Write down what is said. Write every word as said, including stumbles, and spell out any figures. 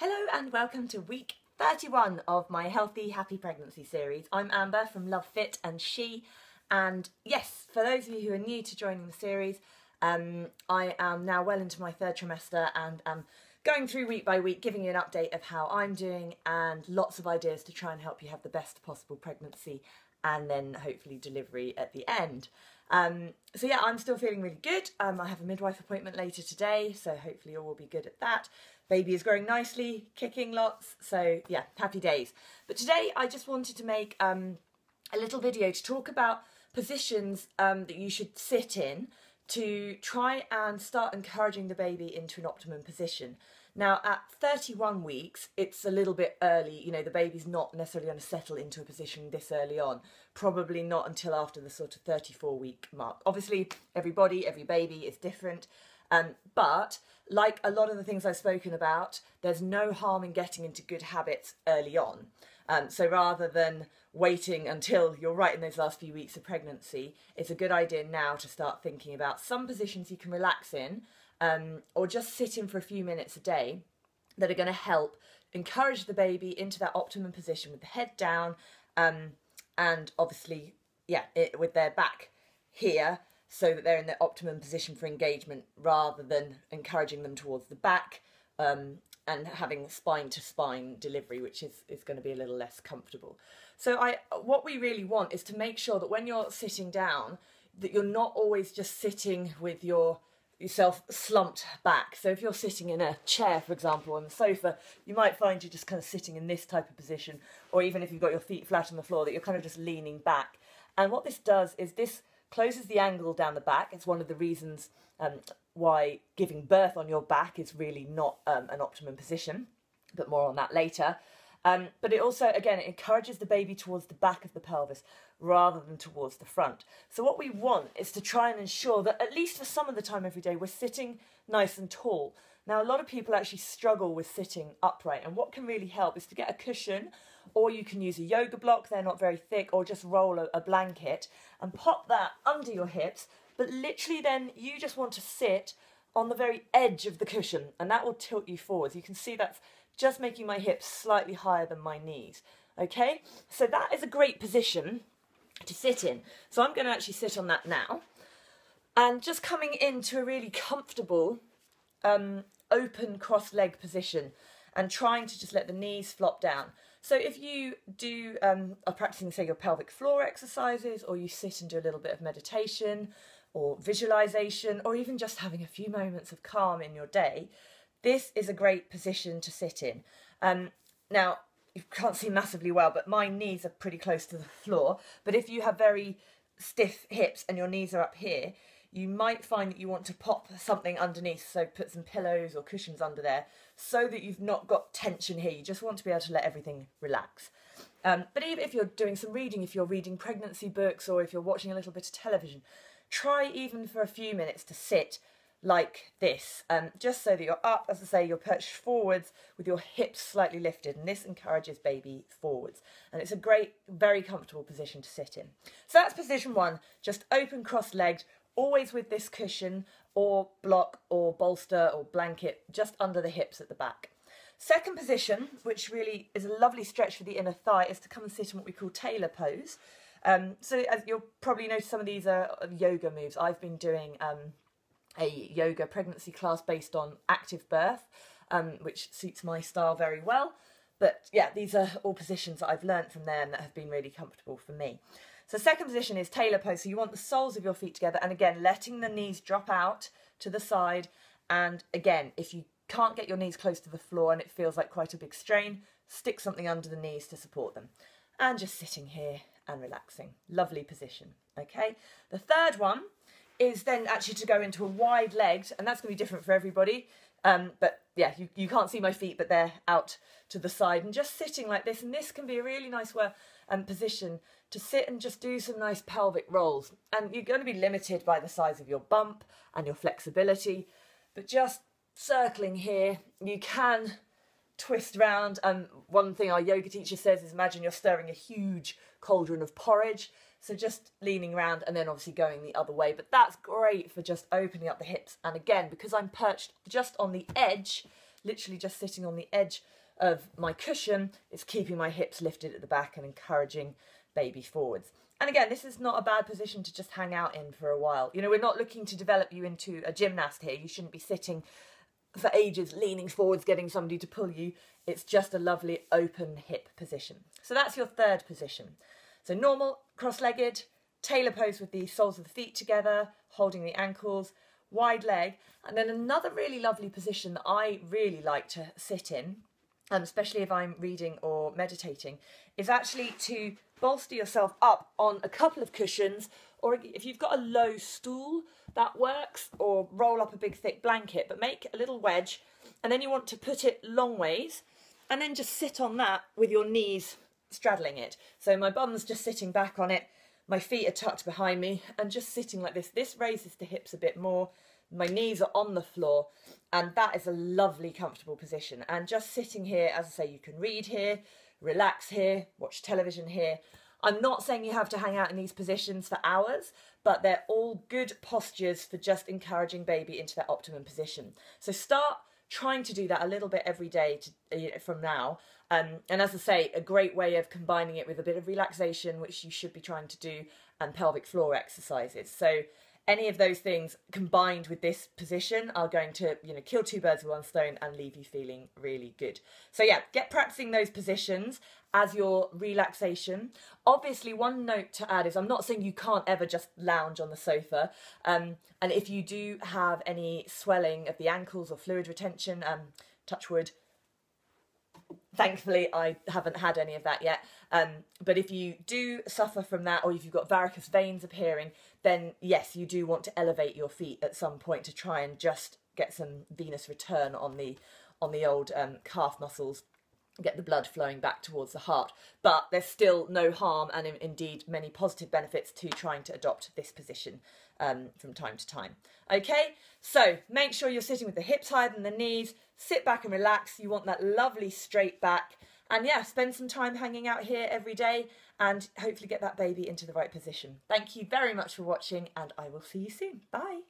Hello and welcome to week thirty-one of my Healthy Happy Pregnancy series. I'm Amber from Love Fit and She, and yes, for those of you who are new to joining the series, um, I am now well into my third trimester and am going through week by week giving you an update of how I'm doing and lots of ideas to try and help you have the best possible pregnancy and then hopefully delivery at the end. Um, so yeah, I'm still feeling really good. Um, I have a midwife appointment later today, so hopefully all will be good at that. Baby is growing nicely, kicking lots, so yeah, happy days. But today I just wanted to make um, a little video to talk about positions um, that you should sit in to try and start encouraging the baby into an optimum position. Now at thirty-one weeks, it's a little bit early, you know, the baby's not necessarily going to settle into a position this early on, probably not until after the sort of thirty-four week mark. Obviously, every body, every baby is different. Um, but like a lot of the things I've spoken about, there's no harm in getting into good habits early on. Um, so rather than waiting until you're right in those last few weeks of pregnancy, it's a good idea now to start thinking about some positions you can relax in um, or just sit in for a few minutes a day that are going to help encourage the baby into that optimum position with the head down um, and obviously, yeah, it, with their back here, so that they're in the optimum position for engagement rather than encouraging them towards the back um, and having spine to spine delivery, which is, is going to be a little less comfortable. So I, what we really want is to make sure that when you're sitting down, that you're not always just sitting with your yourself slumped back. So if you're sitting in a chair, for example, on the sofa, you might find you're just kind of sitting in this type of position, or even if you've got your feet flat on the floor, that you're kind of just leaning back. And what this does is this closes the angle down the back. It's one of the reasons um, why giving birth on your back is really not um, an optimum position, but more on that later. Um, but it also, again, it encourages the baby towards the back of the pelvis rather than towards the front. So what we want is to try and ensure that at least for some of the time every day, we're sitting nice and tall. Now, a lot of people actually struggle with sitting upright, and what can really help is to get a cushion, or you can use a yoga block, they're not very thick, or just roll a, a blanket and pop that under your hips. But literally then you just want to sit on the very edge of the cushion, and that will tilt you forwards. You can see that's just making my hips slightly higher than my knees, okay? So that is a great position to sit in. So I'm going to actually sit on that now. And just coming into a really comfortable, um, open cross-leg position and trying to just let the knees flop down. So if you do um, are practicing, say, your pelvic floor exercises, or you sit and do a little bit of meditation or visualization, or even just having a few moments of calm in your day, this is a great position to sit in. Um, now, you can't see massively well, but my knees are pretty close to the floor. But if you have very stiff hips and your knees are up here, you might find that you want to pop something underneath, so put some pillows or cushions under there so that you've not got tension here. You just want to be able to let everything relax. Um, but even if you're doing some reading, if you're reading pregnancy books or if you're watching a little bit of television, try even for a few minutes to sit like this, um, just so that you're up, as I say, you're perched forwards with your hips slightly lifted, and this encourages baby forwards. And it's a great, very comfortable position to sit in. So that's position one, just open cross-legged, always with this cushion or block or bolster or blanket just under the hips at the back. Second position, which really is a lovely stretch for the inner thigh, is to come and sit in what we call Taylor pose. Um, so as you'll probably notice, some of these are yoga moves. I've been doing um, a yoga pregnancy class based on active birth, um, which suits my style very well. But yeah, these are all positions that I've learned from them that have been really comfortable for me. So second position is Taylor pose. So you want the soles of your feet together, and again, letting the knees drop out to the side. And again, if you can't get your knees close to the floor and it feels like quite a big strain, stick something under the knees to support them. And just sitting here and relaxing. Lovely position, okay? The third one is then actually to go into a wide legged, and that's gonna be different for everybody. Um, but yeah, you, you can't see my feet, but they're out to the side and just sitting like this. And this can be a really nice way, um, position to sit and just do some nice pelvic rolls. And you're going to be limited by the size of your bump and your flexibility, but just circling here, you can twist round. And um, one thing our yoga teacher says is imagine you're stirring a huge cauldron of porridge. So just leaning round and then obviously going the other way. But that's great for just opening up the hips. And again, because I'm perched just on the edge, literally just sitting on the edge of my cushion. It's keeping my hips lifted at the back and encouraging baby forwards. And again, this is not a bad position to just hang out in for a while. You know, we're not looking to develop you into a gymnast here. You shouldn't be sitting for ages, leaning forwards, getting somebody to pull you. It's just a lovely open hip position. So that's your third position. So normal, cross-legged, tailor pose with the soles of the feet together, holding the ankles, wide leg. And then another really lovely position that I really like to sit in, um, especially if I'm reading or meditating, is actually to bolster yourself up on a couple of cushions, or if you've got a low stool, that works, or roll up a big thick blanket, but make a little wedge, and then you want to put it long ways, and then just sit on that with your knees straddling it. So my bum's just sitting back on it, my feet are tucked behind me, and just sitting like this. This raises the hips a bit more, my knees are on the floor, and that is a lovely, comfortable position. And just sitting here, as I say, you can read here, relax here, watch television here. I'm not saying you have to hang out in these positions for hours, but they're all good postures for just encouraging baby into that optimum position. So start trying to do that a little bit every day to, you know, from now. Um, and as I say, a great way of combining it with a bit of relaxation, which you should be trying to do, and pelvic floor exercises. So any of those things combined with this position are going to, you know, kill two birds with one stone and leave you feeling really good. So yeah, get practicing those positions as your relaxation. Obviously, one note to add is I'm not saying you can't ever just lounge on the sofa. Um, and if you do have any swelling of the ankles or fluid retention, um, touch wood, thankfully, I haven't had any of that yet. Um, but if you do suffer from that, or if you've got varicose veins appearing, then yes, you do want to elevate your feet at some point to try and just get some venous return on the on the old um, calf muscles, get the blood flowing back towards the heart. But there's still no harm, and in, indeed many positive benefits to trying to adopt this position um, from time to time. Okay, so make sure you're sitting with the hips higher than the knees. Sit back and relax. You want that lovely straight back. And yeah, spend some time hanging out here every day and hopefully get that baby into the right position. Thank you very much for watching, and I will see you soon. Bye.